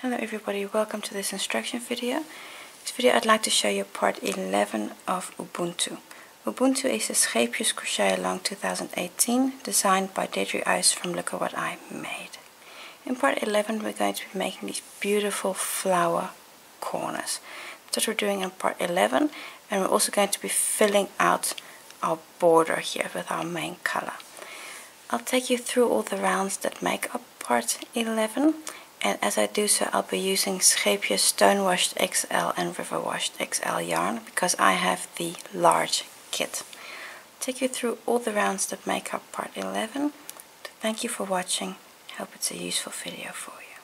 Hello everybody, welcome to this instruction video. This video I'd like to show you part 11 of Ubuntu. Ubuntu is a Scheepjes Crochet Along 2018 designed by Deirdre Uys from Look at What I Made. In part 11 we're going to be making these beautiful flower corners. That's what we're doing in part 11, and we're also going to be filling out our border here with our main color. I'll take you through all the rounds that make up part 11. And as I do so, I'll be using Scheepjes Stonewashed XL and Riverwashed XL yarn, because I have the large kit. I'll take you through all the rounds that make up part 11. Thank you for watching. I hope it's a useful video for you.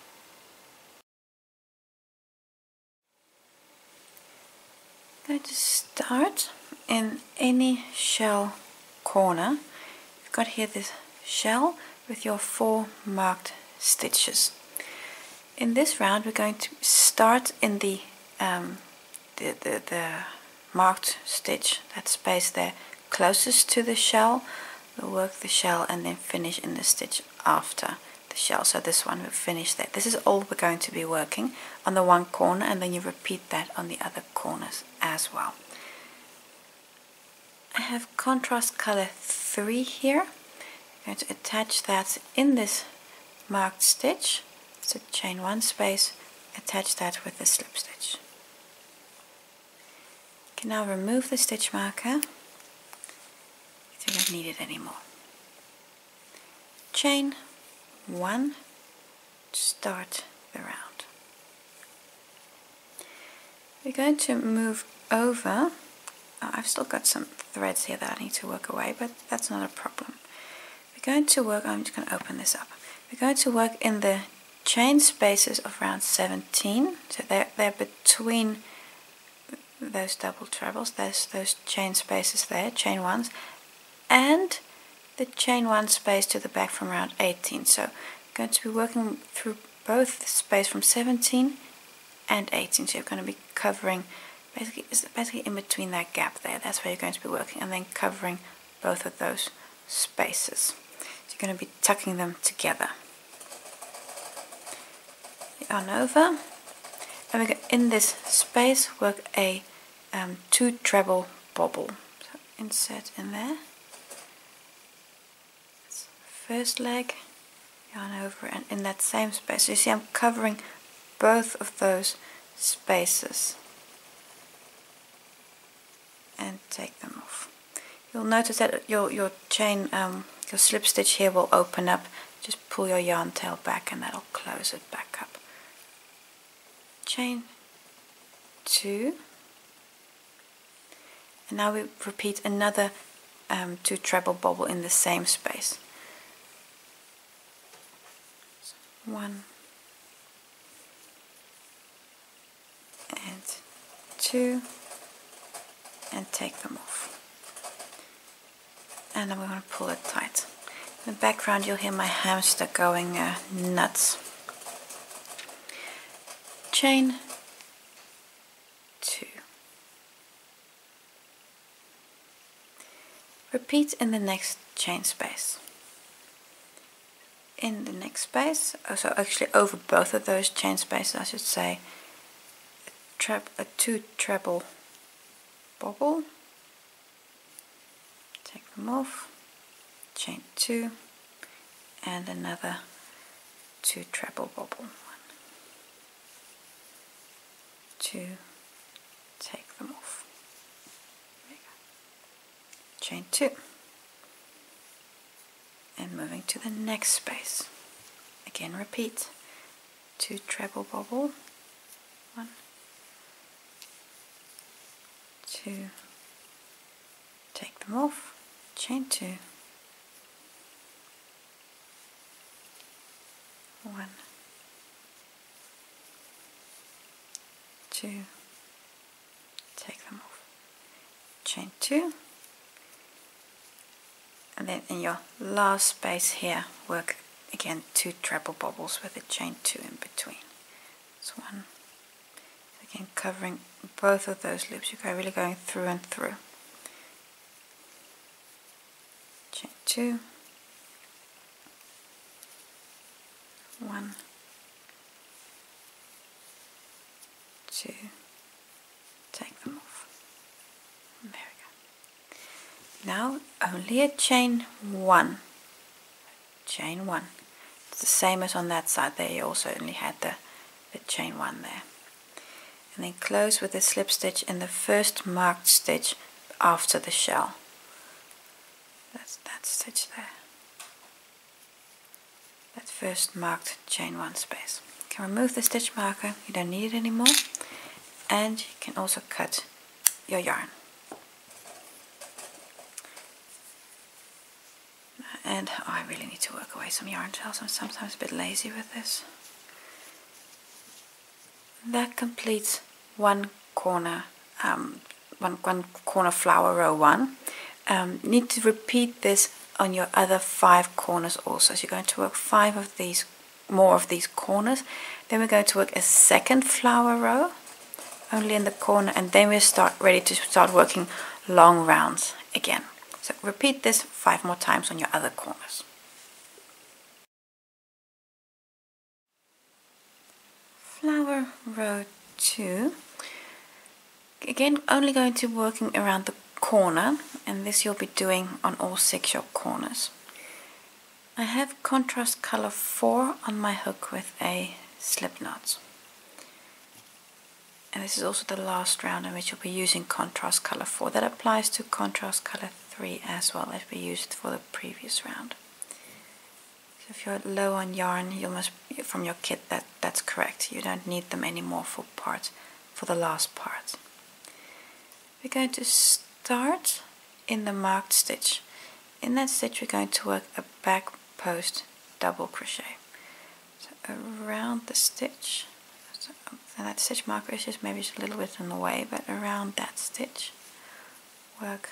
I'm going to start in any shell corner. You've got here this shell with your 4 marked stitches. In this round we're going to start in the marked stitch, that space there closest to the shell. We'll work the shell and then finish in the stitch after the shell. So this one we'll finish there. This is all we're going to be working on the one corner, and then you repeat that on the other corners as well. I have contrast color 3 here. I'm going to attach that in this marked stitch. So chain 1 space, attach that with the slip stitch. You can now remove the stitch marker if you don't need it anymore. Chain 1 to start the round. We're going to move over. Oh, I've still got some threads here that I need to work away, but that's not a problem. We're going to work, I'm just going to open this up. We're going to work in the chain spaces of round 17, so they're between those double trebles, those chain spaces there, chain 1s, and the chain 1 space to the back from round 18. So I'm going to be working through both the space from 17 and 18, so you're going to be covering, basically in between that gap there, that's where you're going to be working, and then covering both of those spaces. So you're going to be tucking them together. On over, and we go in this space, work a 2 treble bobble. So insert in there. That's the first leg, yarn over, and in that same space. So you see, I'm covering both of those spaces and take them off. You'll notice that your chain, your slip stitch here will open up. Just pull your yarn tail back, and that'll close it back up. Chain 2, and now we repeat another 2 treble bobble in the same space. 1 and 2, and take them off, and then we're going to pull it tight. In the background you'll hear my hamster going nuts. Chain 2. Repeat in the next chain space. In the next space, so actually over both of those chain spaces, I should say, a 2 treble bobble. Take them off. Chain 2 and another 2 treble bobble. 2, take them off. There you go. Chain 2, and moving to the next space. Again, repeat 2 treble bobble. 1, 2, take them off. Chain 2. 1, 2, take them off. Chain 2, and then in your last space here, work again 2 treble bobbles with a chain 2 in between. That's 1. So again, covering both of those loops, you're really going through and through. Chain 2, 1, to take them off. There we go. Now only a chain one. It's the same as on that side there, you also only had the chain one there. And then close with a slip stitch in the first marked stitch after the shell. That's that stitch there. That first marked chain one space. You can remove the stitch marker, you don't need it anymore. And you can also cut your yarn. And oh, I really need to work away some yarn shells. I'm sometimes a bit lazy with this. That completes one corner flower row one. Need to repeat this on your other 5 corners also. So you're going to work 5 of these, more of these corners. Then we're going to work a second flower row, only in the corner, and then we're ready to start working long rounds again. So repeat this 5 more times on your other corners. Flower row 2, again only going to working around the corner, and this you'll be doing on all 6 your corners. I have contrast color 4 on my hook with a slip knot, and this is also the last round in which you'll be using contrast color 4. That applies to contrast color 3 as well as we used for the previous round. So if you're low on yarn, you must from your kit, that's correct. You don't need them anymore for the last part. We're going to start in the marked stitch. In that stitch, we're going to work a back post double crochet. So around the stitch, so, and that stitch marker is just maybe just a little bit in the way, but around that stitch, work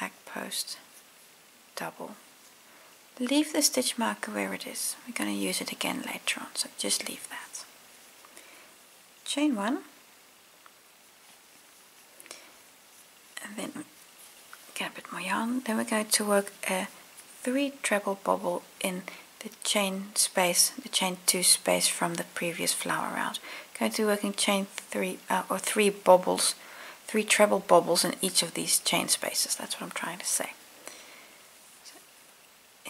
back post double. Leave the stitch marker where it is. We're going to use it again later on, so just leave that. Chain one, and then get a bit more yarn. Then we're going to work a 3 treble bobble in the chain space, the chain 2 space from the previous flower round. Going to work in chain 3 or 3 bobbles, 3 treble bobbles in each of these chain spaces. That's what I'm trying to say.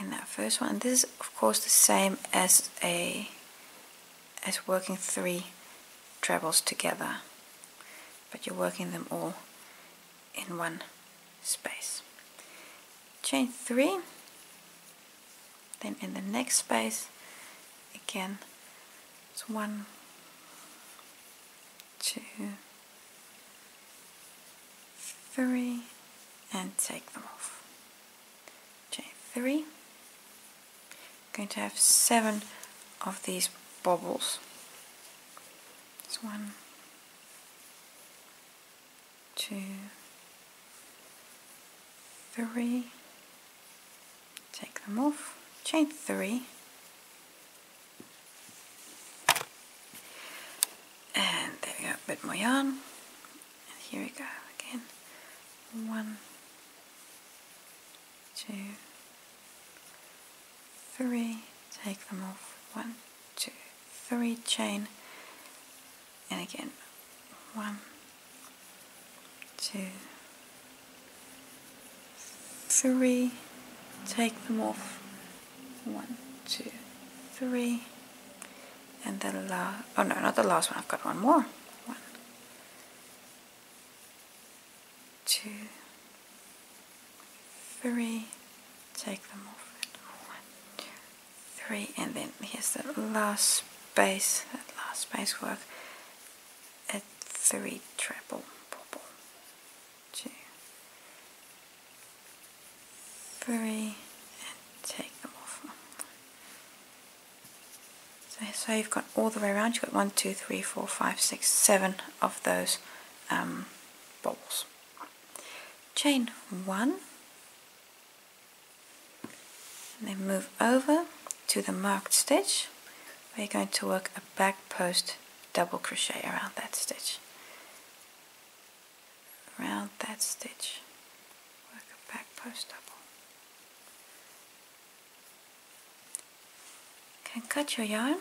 In that first one, and this is of course the same as working 3 trebles together, but you're working them all in one space. Chain 3, then in the next space again, it's 1, 2, 3, and take them off. Chain 3. Going to have 7 of these bobbles. It's 1, 2, 3, take them off, chain 3, and there we go, a bit more yarn, and here we go again, 1, 2, 3, take them off, 1, 2, 3, chain, and again, 1, 2, 3, take them off, 1, 2, 3, and the last, oh no, not the last one, I've got one more, 1, 2, 3, take them off. And then here's the last space, that last space work at 3 treble bobble, 2, 3, and take them off. So you've got all the way around, you've got 1, 2, 3, 4, 5, 6, 7 of those bobbles. Chain 1, and then move over to the marked stitch. We're going to work a back post double crochet around that stitch. Around that stitch, work a back post double. You can cut your yarn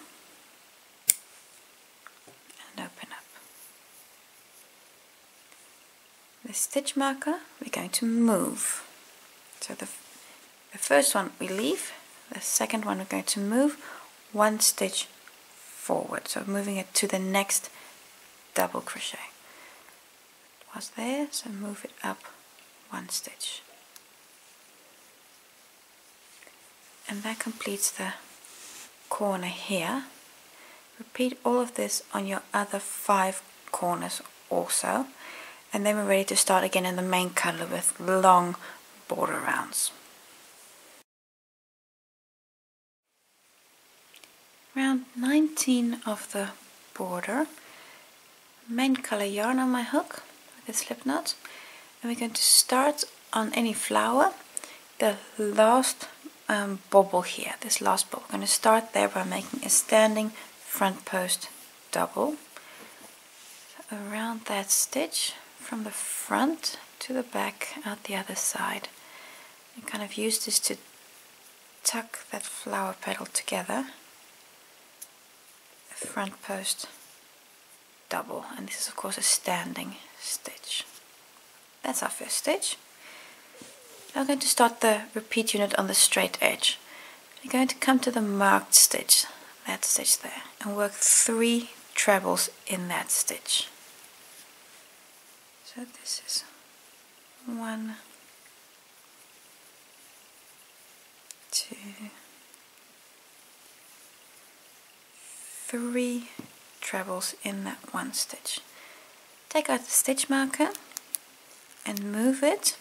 stitch marker, we're going to move. So the first one we leave, the second one we're going to move one stitch forward, so moving it to the next double crochet. It was there, so move it up one stitch. And that completes the corner here. Repeat all of this on your other 5 corners also, and then we're ready to start again in the main color with long border rounds. Round 19 of the border, main color yarn on my hook with a slip knot, and we're going to start on any flower, the last bobble here, this last bobble. We're going to start there by making a standing front post double. So around that stitch from the front to the back out the other side, and kind of use this to tuck that flower petal together. Front post double, and this is of course a standing stitch. That's our first stitch. Now I'm going to start the repeat unit on the straight edge. We're going to come to the marked stitch, that stitch there, and work 3 trebles in that stitch. So this is 1, 2, 3 trebles in that one stitch. Take out the stitch marker and move it.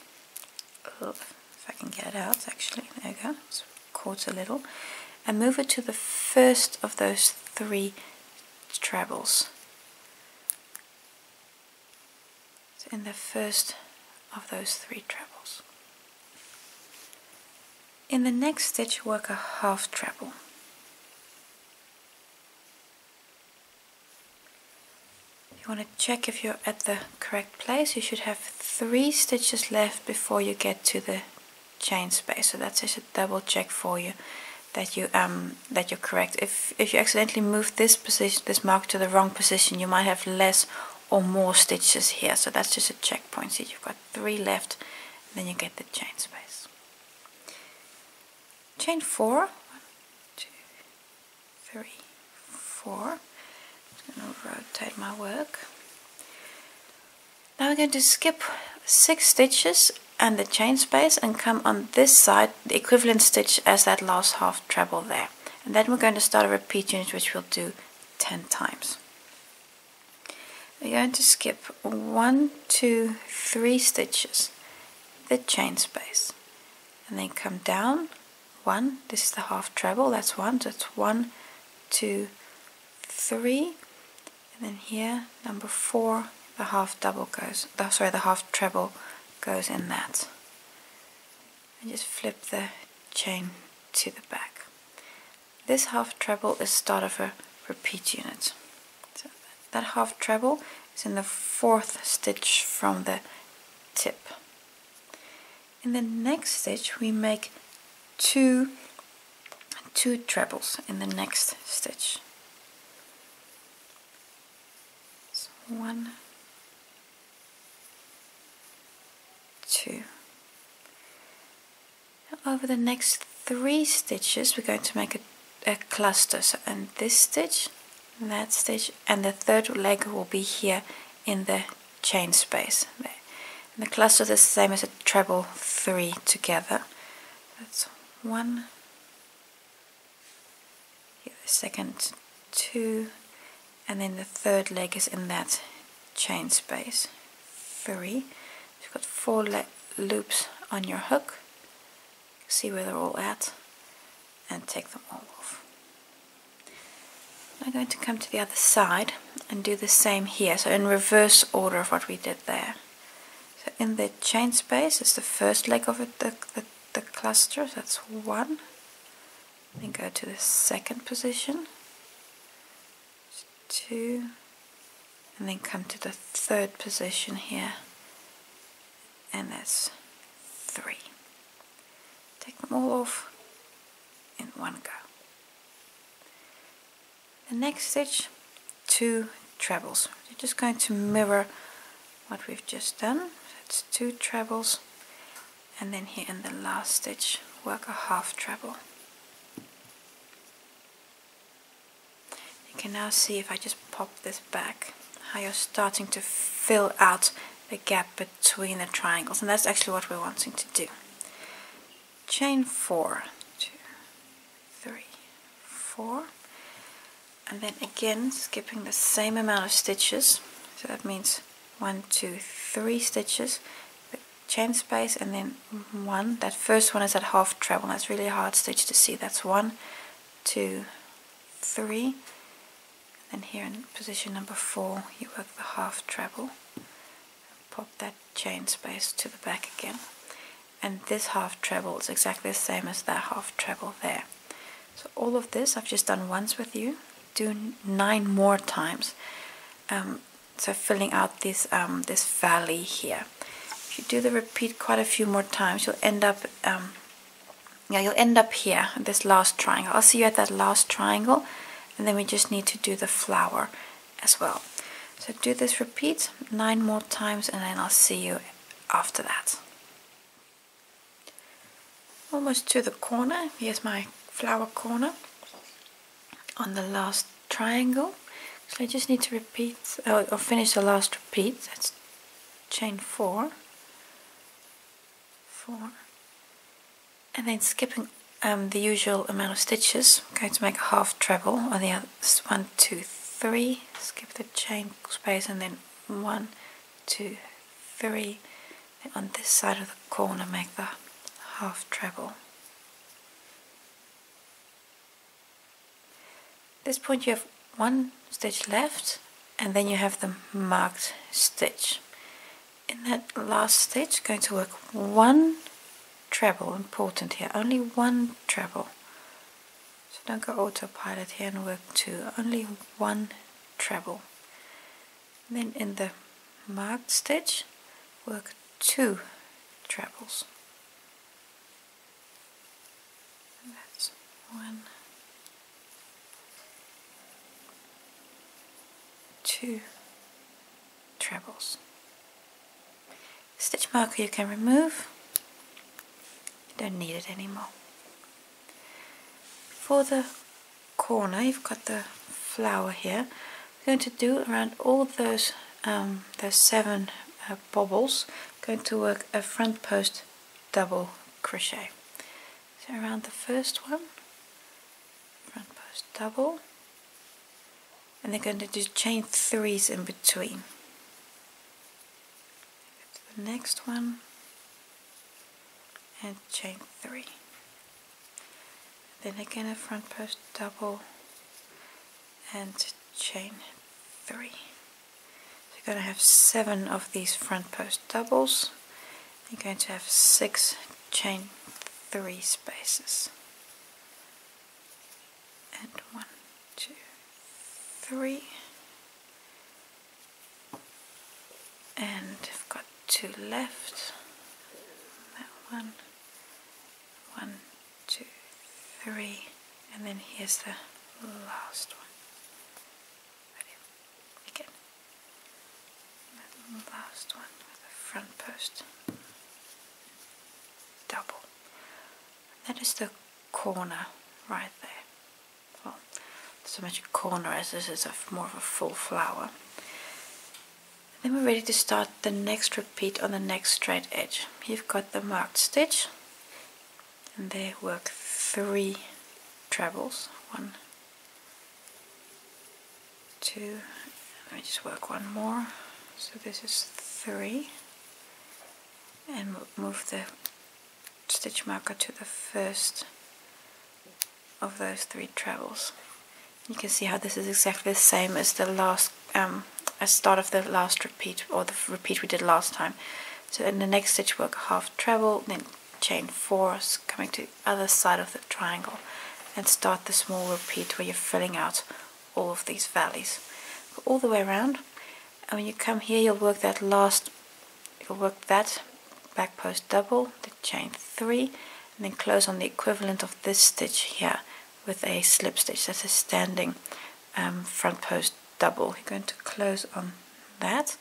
If I can get it out, actually, there we go. It's caught a little, and move it to the first of those 3 trebles. So in the first of those 3 trebles. In the next stitch, work a half treble. You want to check if you're at the correct place. You should have 3 stitches left before you get to the chain space, so that's just a double check for you that you're correct. If you accidentally move this position, this mark, to the wrong position, you might have less or more stitches here, so that's just a checkpoint. So you've got 3 left, and then you get the chain space. Chain 4, 1, 2, 3, 4. I'm going to rotate my work. Now we're going to skip 6 stitches and the chain space and come on this side, the equivalent stitch as that last half treble there. And then we're going to start a repeat unit, which we'll do 10 times. We're going to skip 1, 2, 3 stitches, the chain space, and then come down 1. This is the half treble, that's 1, so it's 1, 2, 3. And then here, number 4, the half double goes, sorry, the half treble goes in that. And just flip the chain to the back. This half treble is start of a repeat unit. So that half treble is in the 4th stitch from the tip. In the next stitch, we make 2 trebles in the next stitch. 1, 2. Now over the next 3 stitches, we're going to make a cluster. So, and this stitch, and that stitch, and the third leg will be here in the chain space. There. And the cluster is the same as a treble 3 together. That's 1. Here, the second 2. And then the third leg is in that chain space, 3. You've got 4 loops on your hook. See where they're all at, and take them all off. I'm going to come to the other side and do the same here, so in reverse order of what we did there. So in the chain space, it's the first leg of it, the cluster. So that's 1. Then go to the second position. 2, and then come to the third position here, and that's 3. Take them all off in one go. The next stitch, 2 trebles. We're just going to mirror what we've just done. that's two trebles, and then here in the last stitch work a half treble. You can now see, if I just pop this back, how you're starting to fill out the gap between the triangles, and that's actually what we're wanting to do. Chain 4, 2, 3, 4, and then again skipping the same amount of stitches, so that means 1, 2, 3 stitches, the chain space, and then 1, that first one is that half treble, that's really a hard stitch to see, that's 1, 2, 3, and here in position number 4 you work the half treble, pop that chain space to the back again, and this half treble is exactly the same as that half treble there. So all of this I've just done once with you, do 9 more times, so filling out this, this valley here. If you do the repeat quite a few more times, you'll end up here at this last triangle. I'll see you at that last triangle, and then we just need to do the flower as well. So do this repeat 9 more times, and then I'll see you after that. Almost to the corner, here's my flower corner on the last triangle. So I just need to repeat or finish the last repeat. That's chain 4, 4, and then skipping the usual amount of stitches. I'm going to make a half treble on the other 1, 2, 3, skip the chain space, and then 1, 2, 3, and on this side of the corner make the half treble. At this point you have 1 stitch left, and then you have the marked stitch. In that last stitch going to work 1 treble, important here, only 1 treble. So don't go autopilot here and work 2, only 1 treble. And then in the marked stitch work 2 trebles. And that's 1, 2 trebles. Stitch marker you can remove, you don't need it anymore. For the corner, you've got the flower here. We're going to do around all those 7 bobbles. We're going to work a front post double crochet. So around the first one, front post double. And they're going to do chain 3s in between. Go to the next one and chain 3. Then again a front post double and chain 3. So you're going to have 7 of these front post doubles. You're going to have 6 chain 3 spaces. And 1, 2, 3, and I've got 2 left. That 1, 1, 2, 3, and then here's the last one. Ready? Again, that last one with the front post double. That is the corner right there. So much a corner as this is more of a full flower. Then we're ready to start the next repeat on the next straight edge. You've got the marked stitch, and there work 3 trebles. 1, 2, let me just work 1 more. So this is 3, and move the stitch marker to the first of those 3 trebles. You can see how this is exactly the same as the last, as start of the last repeat, or the repeat we did last time. So in the next stitch work a half treble, then chain 4, coming to the other side of the triangle, and start the small repeat where you're filling out all of these valleys. Go all the way around, and when you come here you'll work that last, you'll work that back post double, the chain 3, and then close on the equivalent of this stitch here with a slip stitch. That's a standing front post double. You're going to close on that,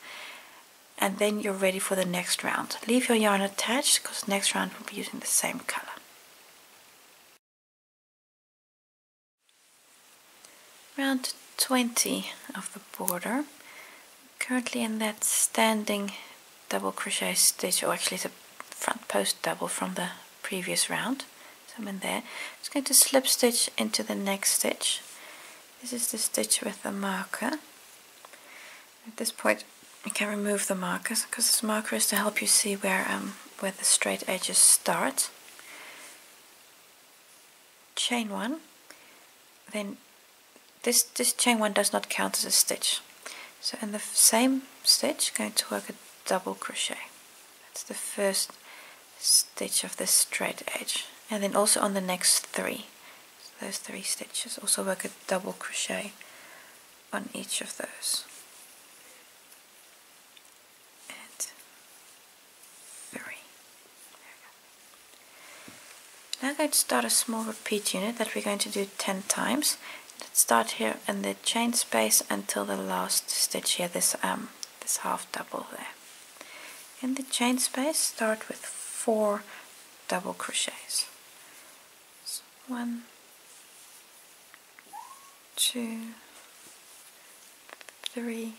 and then you're ready for the next round. Leave your yarn attached because next round we'll be using the same color. Round 20 of the border. Currently in that standing double crochet stitch, or actually the front post double from the previous round. So I'm in there. I'm just going to slip stitch into the next stitch. This is the stitch with the marker. At this point you can remove the markers because this marker is to help you see where the straight edges start. Chain one, then this chain one does not count as a stitch. So in the same stitch I'm going to work a double crochet. That's the first stitch of this straight edge, and then also on the next three. So those three stitches, also work a double crochet on each of those. And three. There we go. Now I'm going to start a small repeat unit that we're going to do 10 times. Let's start here in the chain space until the last stitch here, this half double there. In the chain space, start with 4 double crochets. So 1, 2, 3,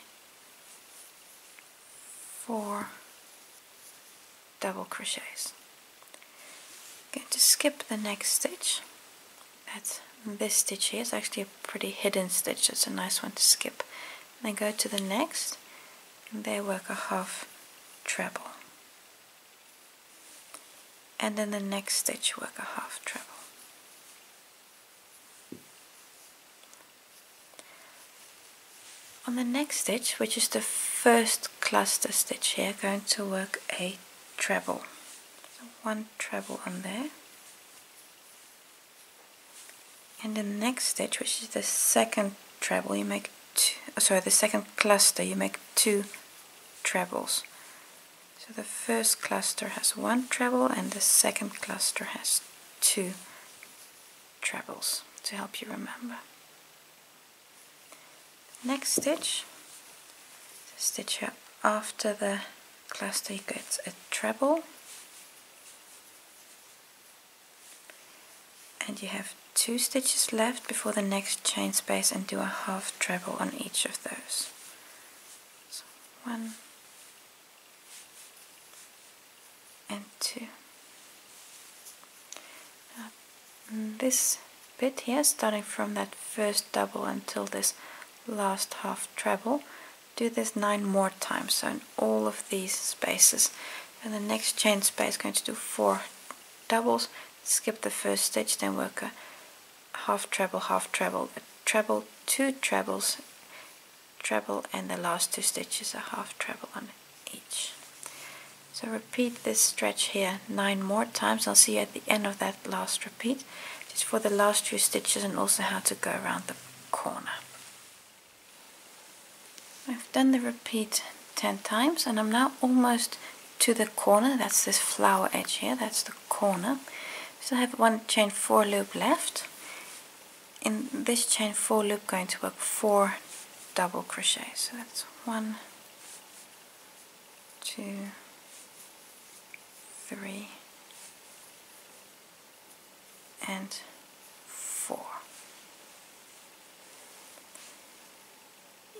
4 double crochets. I'm going to skip the next stitch. That's this stitch here. It's actually a pretty hidden stitch. It's a nice one to skip. And then go to the next, and there work a half treble, and then the next stitch work a half treble. On the next stitch, which is the first cluster stitch here, going to work a treble. So 1 treble on there. And in the next stitch, which is the second treble, you make the second cluster, you make 2 trebles. So the first cluster has 1 treble and the second cluster has 2 trebles, to help you remember. Next stitch, the stitch here after the cluster, you get a treble, and you have 2 stitches left before the next chain space, and do a half treble on each of those. So 1 and 2. Now, this bit here, starting from that first double until this last half treble, do this 9 more times, so in all of these spaces. And the next chain space is going to do 4 doubles, skip the first stitch, then work a half treble, a treble, 2 trebles, treble, and the last 2 stitches a half treble on each. So repeat this stretch here 9 more times. I'll see you at the end of that last repeat, just for the last 2 stitches and also how to go around the corner. I've done the repeat 10 times, and I'm now almost to the corner. That's this flower edge here, that's the corner. So I have 1 chain 4 loop left. In this chain 4 loop, going to work 4 double crochets. So that's 1, 2, 3, and 4.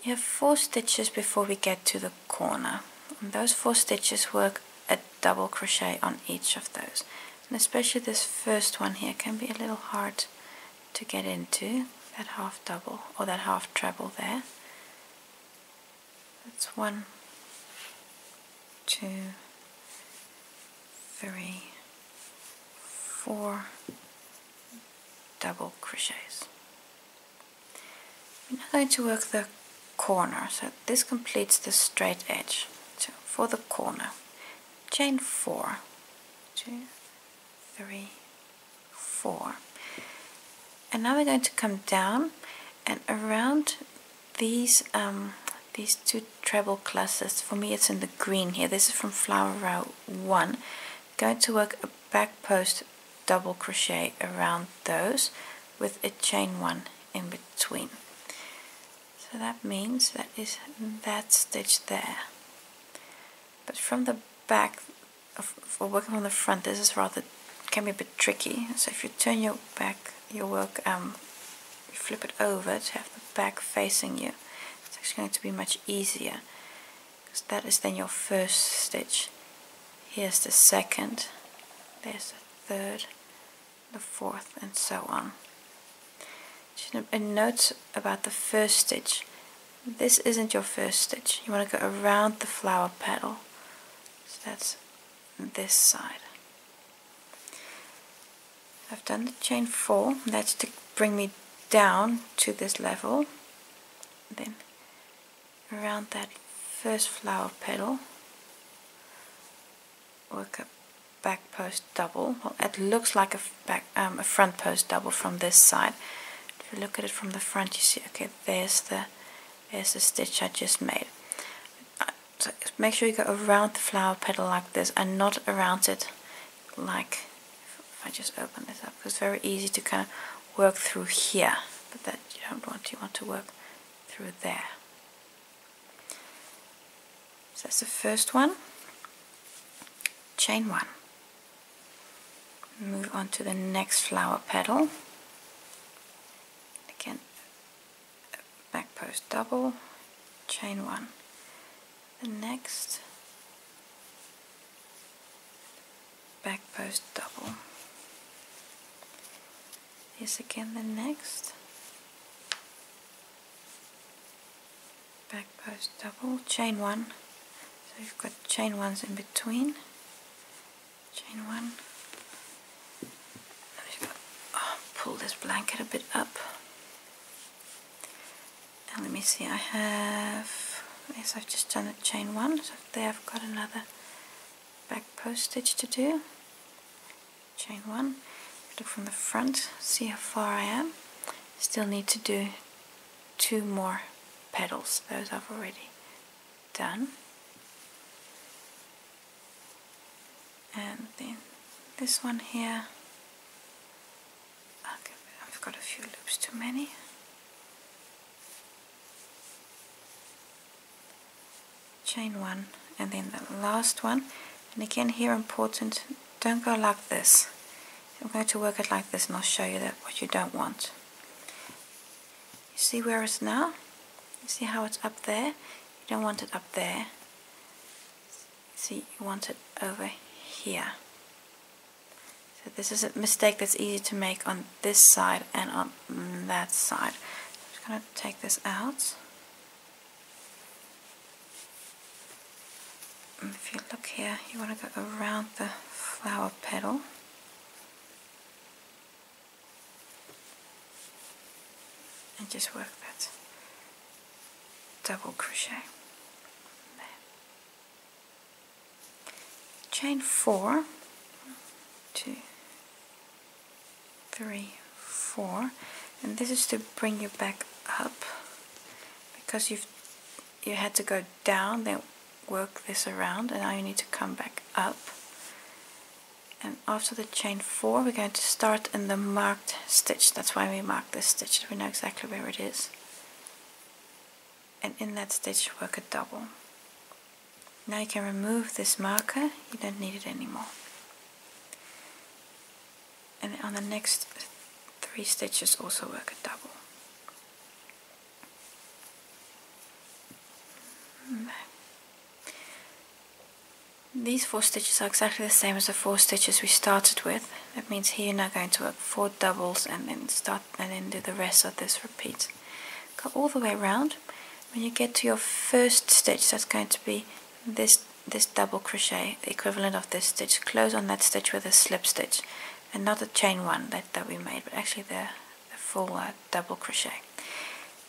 You have 4 stitches before we get to the corner. And those 4 stitches work a double crochet on each of those. And especially this first one here can be a little hard to get into, that half double or that half treble there. That's 1, 2, 3, 4 double crochets. We're now going to work the corner, so this completes the straight edge. So for the corner, chain 4, 2, 3, 4, and now we're going to come down and around these 2 treble clusters. For me it's in the green here, this is from flower row 1. Going to work a back post double crochet around those with a chain 1 in between. So that means that is that stitch there. But from the back, for working from the front, this is rather, can be a bit tricky. So if you turn your back, your work, you flip it over to have the back facing you, it's actually going to be much easier, because that is then your first stitch. Here's the second, there's the third, the fourth, and so on. A note about the first stitch. This isn't your first stitch. You want to go around the flower petal. So that's this side. I've done the chain 4. That's to bring me down to this level. Then around that first flower petal, work up back post double. Well, it looks like a front post double from this side. If you look at it from the front, you see, okay, there's the stitch I just made. So make sure you go around the flower petal like this, and not around it like, if I just open this up, because it's very easy to kind of work through here, but that you don't want. You want to work through there. So that's the first one. Chain 1. Move on to the next flower petal. Back post double, chain 1, the next, back post double, here's again the next, back post double, chain 1, so you've got chain 1s in between, chain 1, and you've got, oh, pull this blanket a bit up. Let me see, I have, yes, I've just done a chain 1, so there I've got another back post stitch to do. Chain 1, look from the front, see how far I am. Still need to do 2 more petals, those I've already done. And then this one here, okay, I've got a few loops too many. Chain 1, and then the last one, and again here important, don't go like this. I'm going to work it like this, and I'll show you that what you don't want. You see where it's now? You see how it's up there? You don't want it up there. See, you want it over here. So this is a mistake that's easy to make on this side and on that side. I'm just going to take this out. And if you look here, you want to go around the flower petal. And just work that double crochet. There. Chain 4. 2, 3, 4. And this is to bring you back up. Because you had to go down, then work this around, and now you need to come back up. And after the chain 4, we're going to start in the marked stitch. That's why we mark this stitch, so we know exactly where it is. And in that stitch, work a double. Now you can remove this marker, you don't need it anymore. And on the next 3 stitches, also work a double. These 4 stitches are exactly the same as the 4 stitches we started with. That means here you're now going to work 4 doubles and then start and then do the rest of this repeat. Go all the way around. When you get to your first stitch, that's going to be this double crochet, the equivalent of this stitch. Close on that stitch with a slip stitch, and not a chain 1 that we made, but actually the full double crochet.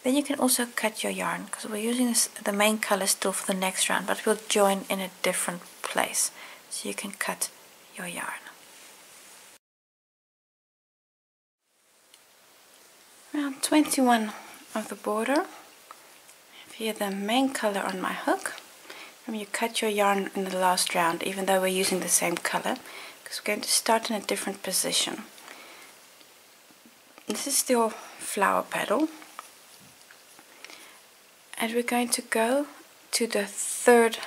Then you can also cut your yarn, because we're using the main color still for the next round, but we'll join in a different place, so you can cut your yarn. Round 21 of the border. Here the main color on my hook, and you cut your yarn in the last round, even though we're using the same color, because we're going to start in a different position. This is still flower petal. And we're going to go to the third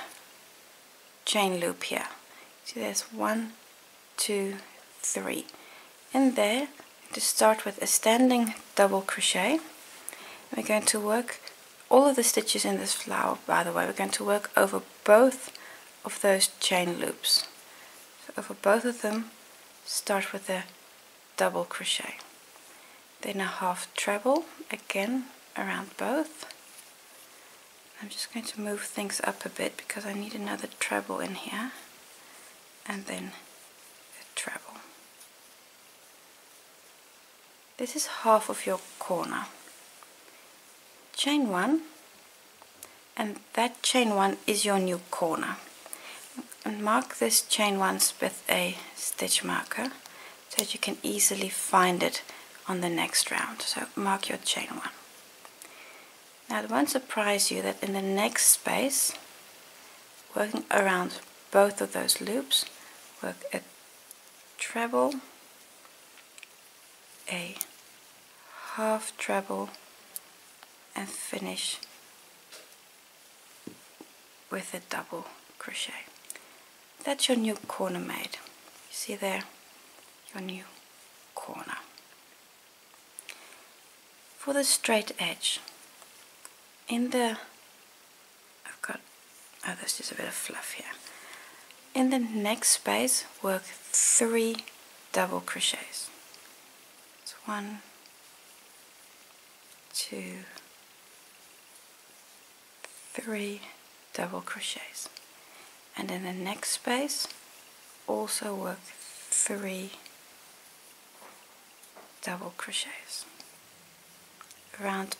chain loop here. See, there's 1, 2, 3 in there. To start with a standing double crochet, we're going to work all of the stitches in this flower. By the way, we're going to work over both of those chain loops, so over both of them start with a double crochet, then a half treble again around both. I'm just going to move things up a bit because I need another treble in here, and then a treble. This is half of your corner. Chain one, and that chain one is your new corner. And mark this chain once with a stitch marker so that you can easily find it on the next round. So mark your chain one. Now it won't surprise you that in the next space, working around both of those loops, work a treble, a half treble, and finish with a double crochet. That's your new corner made. You see there, your new corner. For the straight edge, there's just a bit of fluff here. In the next space, work 3 double crochets. 1, 2, 3 double crochets, and in the next space also work 3 double crochets around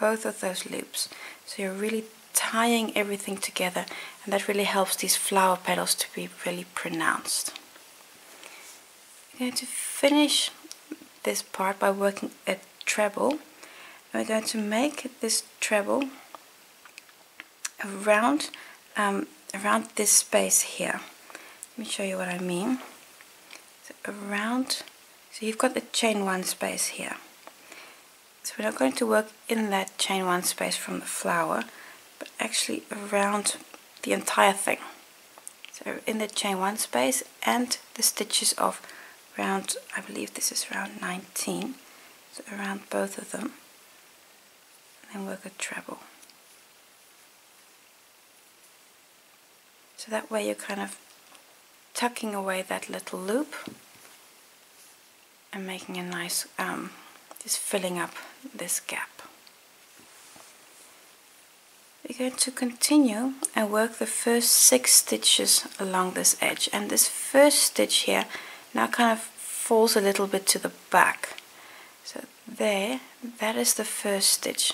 both of those loops, so you're really tying everything together, and that really helps these flower petals to be really pronounced. We're going to finish this part by working a treble. We're going to make this treble around this space here. Let me show you what I mean. So around, so you've got the chain one space here. So we're not going to work in that chain one space from the flower, but actually around the entire thing. So in the chain one space and the stitches of round, I believe this is round 19, so around both of them, and then work a treble. So that way you're kind of tucking away that little loop and making a nice, just filling up this gap. We're going to continue and work the first 6 stitches along this edge, and this first stitch here now kind of falls a little bit to the back. So there, that is the first stitch.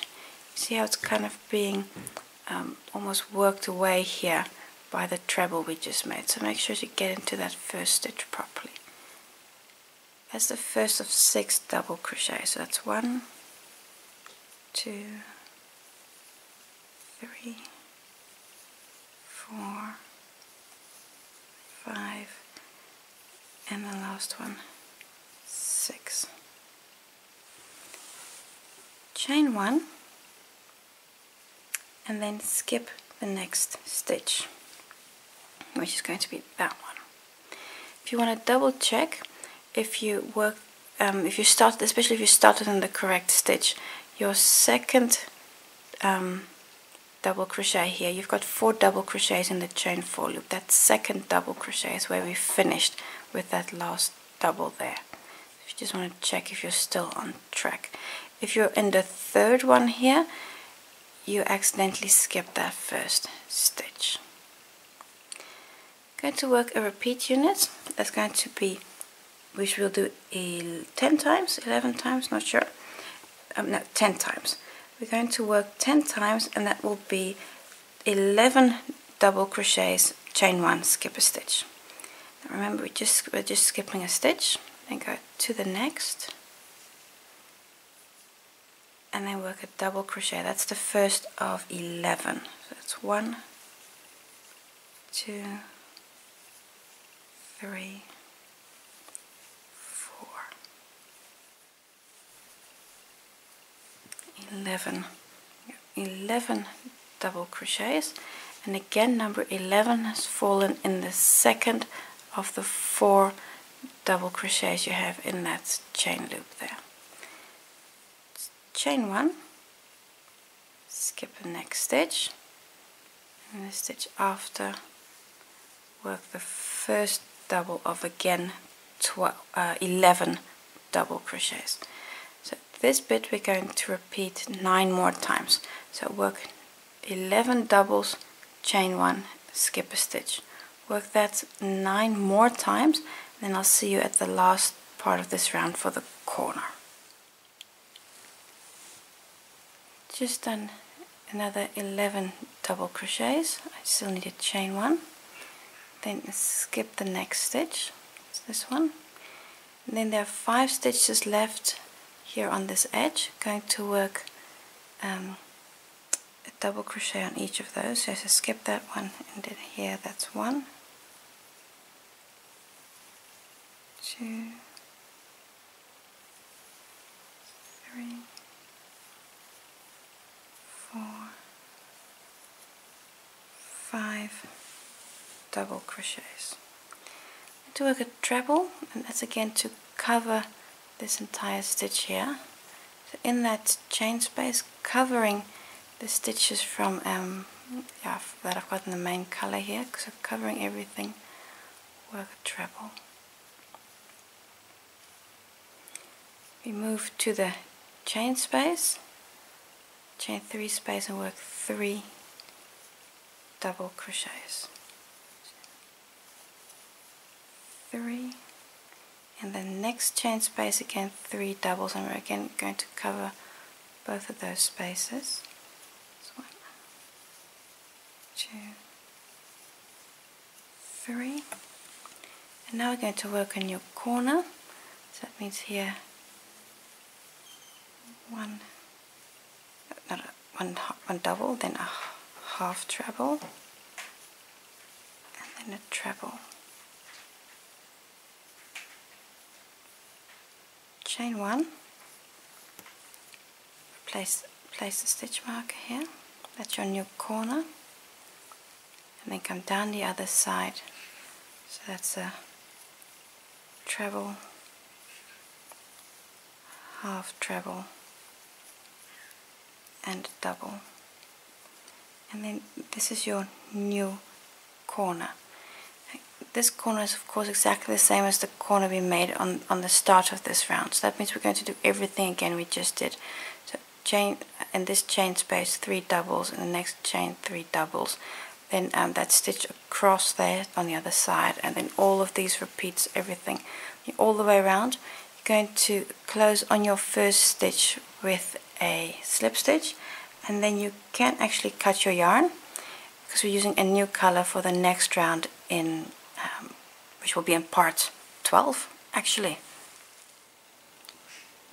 See how it's kind of being almost worked away here by the treble we just made. So make sure you get into that first stitch properly. That's the first of 6 double crochets. So that's 1, 2, 3, 4, 5, and the last one, 6. Chain one, and then skip the next stitch, which is going to be that one. If you want to double check, if you work, if you start, especially if you started in the correct stitch, your second double crochet here, you've got 4 double crochets in the chain 4 loop. That second double crochet is where we finished with that last double there. If you just want to check if you're still on track. If you're in the third one here, you accidentally skip that first stitch. Going to work a repeat unit. That's going to be, which we'll do 10 times, 11 times, not sure. No, 10 times. We're going to work 10 times, and that will be 11 double crochets, chain one, skip a stitch. Now remember, we're just skipping a stitch, then go to the next, and then work a double crochet. That's the first of 11. So that's 1, 2, 3, 4. 11 double crochets, And again, number 11 has fallen in the second of the 4 double crochets you have in that chain loop there. It's chain 1, skip the next stitch, and the stitch after work the first double of again 11 double crochets. So this bit we're going to repeat 9 more times. So work 11 doubles, chain 1, skip a stitch. Work that 9 more times, then I'll see you at the last part of this round for the corner. Just done another 11 double crochets. I still need a chain 1. Then skip the next stitch, it's this one. And then there are 5 stitches left here on this edge. Going to work a double crochet on each of those. So I skip that one, and then here that's 1, 2, 3, 4, 5 double crochets. To work a treble, and that's again to cover this entire stitch here. So in that chain space, covering the stitches from that I've got in the main color here, so covering everything, work a treble. We move to the chain space, chain 3 space, and work 3 double crochets. 3, and the next chain space again 3 doubles, and we're again going to cover both of those spaces. So 1, 2, 3, and now we're going to work on your corner. So that means here 1 double, then a half treble, and then a treble. Chain 1, place the stitch marker here, that's your new corner, and then come down the other side, so that's a treble, half treble, and a double, and then this is your new corner. This corner is of course exactly the same as the corner we made on the start of this round. So that means we're going to do everything again we just did. So chain, in this chain space 3 doubles, and the next chain 3 doubles. Then that stitch across there on the other side, and then all of these repeats everything. All the way around, you're going to close on your first stitch with a slip stitch, and then you can actually cut your yarn, because we're using a new color for the next round in which will be in part 12 actually.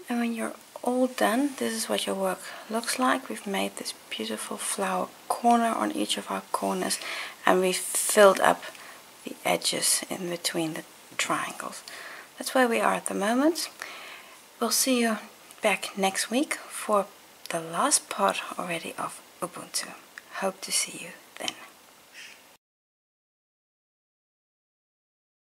And when you're all done, this is what your work looks like. We've made this beautiful flower corner on each of our corners, and we've filled up the edges in between the triangles. That's where we are at the moment. We'll see you back next week for the last part already of Ubuntu. Hope to see you then.